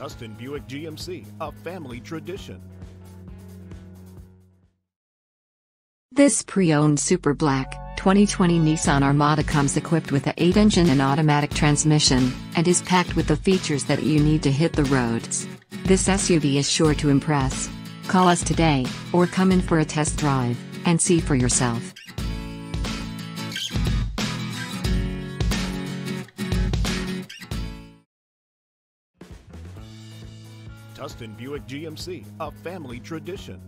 Tustin Buick GMC, a family tradition. This pre-owned super black 2020 Nissan Armada comes equipped with an 8-engine and automatic transmission, and is packed with the features that you need to hit the roads. This SUV is sure to impress. Call us today, or come in for a test drive, and see for yourself. Tustin Buick GMC, a family tradition.